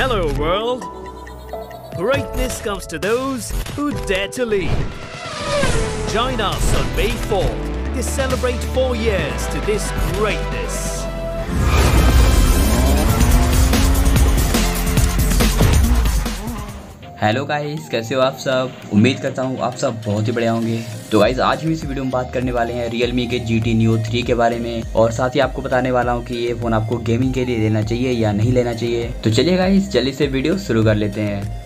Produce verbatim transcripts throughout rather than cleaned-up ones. Hello world! Greatness comes to those who dare to lead. Join us on May fourth to celebrate four years to this greatness. Hello guys, कैसे हो आप सब? उम्मीद करता हूँ आप सब बहुत ही बढ़िया होंगे। तो गाइस, आज हम इस वीडियो में बात करने वाले हैं Realme के जी टी नियो थ्री के बारे में, और साथ ही आपको बताने वाला हूँ कि ये फ़ोन आपको गेमिंग के लिए लेना चाहिए या नहीं लेना चाहिए। तो चलिए गाइस, जल्दी से वीडियो शुरू कर लेते हैं।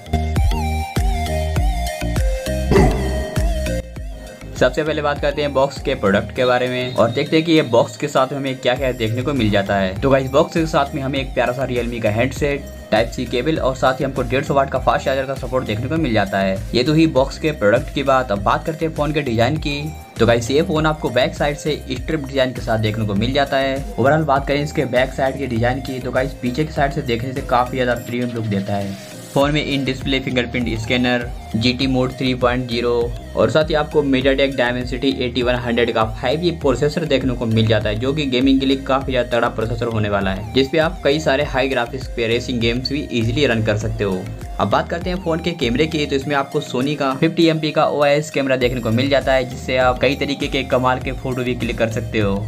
सबसे पहले बात करते हैं बॉक्स के प्रोडक्ट के बारे में और देखते हैं कि ये बॉक्स के साथ हमें क्या क्या देखने को मिल जाता है। तो गाइस, बॉक्स के साथ में हमें एक प्यारा सा Realme का हैंडसेट, टाइप सी केबल और साथ ही हमको डेढ़ सौ वाट का फास्ट चार्जर का सपोर्ट देखने को मिल जाता है। ये तो ही बॉक्स के प्रोडक्ट की बात। अब बात करते हैं फोन के डिजाइन की। तो गाइस, ये फोन आपको बैक साइड से स्ट्रिप डिजाइन के साथ देखने को मिल जाता है। ओवरऑल बात करें इसके बैक साइड के डिजाइन की तो गाइस, पीछे की साइड से देखने से काफी ज्यादा प्रीमियम लुक देता है। फोन में in display fingerprint scanner, G T mode three point zero और साथ ही आपको MediaTek Dimensity eighty one hundred का फाइव जी प्रोसेसर देखने को मिल जाता है, जो कि गेमिंग के लिए काफी ज्यादा तगड़ा प्रोसेसर होने वाला है, जिसपे आप कई सारे हाई ग्राफिक्स पे रेसिंग गेम्स भी इजीली रन कर सकते हो। अब बात करते हैं फोन के कैमरे की। तो इसमें आपको सोनी का फिफ्टी एम पी का ओ आई एस कैमरा देखने को मिल जाता है, जिससे आप कई तरीके के कमाल के फोटो भी क्लिक कर सकते हो।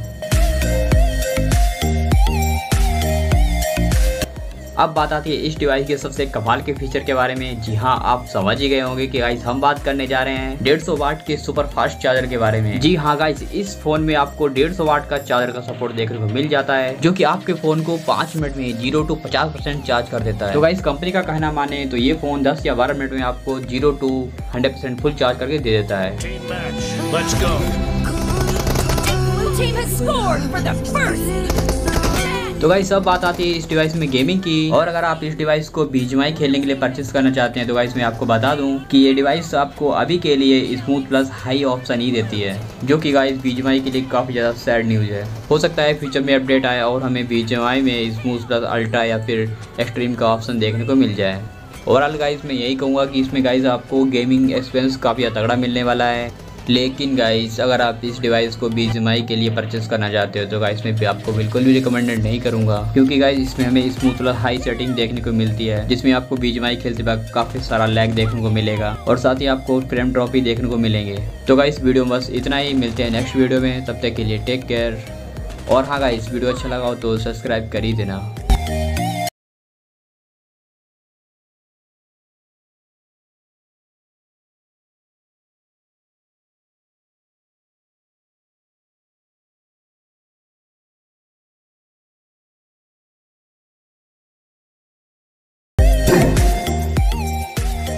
अब बात आती है इस डिवाइस के सबसे कमाल के फीचर के बारे में। जी हाँ, आप समझ ही गए होंगे कि गाइस, हम बात करने जा रहे हैं डेढ़ सौ वाट के सुपर फास्ट चार्जर के बारे में। जी हाँ गाइस, इस फोन में आपको डेढ़ सौ वाट का चार्जर का सपोर्ट देखने को मिल जाता है, जो कि आपके फोन को पाँच मिनट में जीरो टू पचास परसेंट चार्ज कर देता है। तो गाइस, कंपनी का कहना माने तो ये फोन दस या बारह मिनट में आपको zero to hundred percent full charge करके दे देता है। तो गाइस, सब बात आती है इस डिवाइस में गेमिंग की। और अगर आप इस डिवाइस को बी जी एम आई खेलने के लिए परचेस करना चाहते हैं तो गाइस, मैं आपको बता दूं कि ये डिवाइस आपको अभी के लिए स्मूथ प्लस हाई ऑप्शन ही देती है, जो कि guys B G M I के लिए काफ़ी ज़्यादा सैड न्यूज़ है। हो सकता है फ्यूचर में अपडेट आए और हमें बी जी एम आई में स्मूथ प्लस अल्ट्रा या फिर एक्सट्रीम का ऑप्शन देखने को मिल जाए। ओवरऑल गाइस, मैं यही कहूँगा कि इसमें गाइस आपको गेमिंग एक्सपीरियंस काफ़ी तगड़ा मिलने वाला है। लेकिन गाइस, अगर आप इस डिवाइस को बी जी एम आई के लिए परचेस करना चाहते हो तो गाइस, मैं आपको बिल्कुल भी रिकमेंडेड नहीं करूंगा, क्योंकि गाइस इसमें हमें स्मूथ और हाई सेटिंग देखने को मिलती है, जिसमें आपको बी जी एम आई खेलते वक्त काफ़ी सारा लैग देखने को मिलेगा और साथ ही आपको फ्रेम ड्रॉप भी देखने को मिलेंगे। तो गाइस, वीडियो बस इतना ही। मिलते हैं नेक्स्ट वीडियो में, तब तक के लिए टेक केयर। और हाँ गाइस, वीडियो अच्छा लगा हो तो सब्सक्राइब कर ही देना।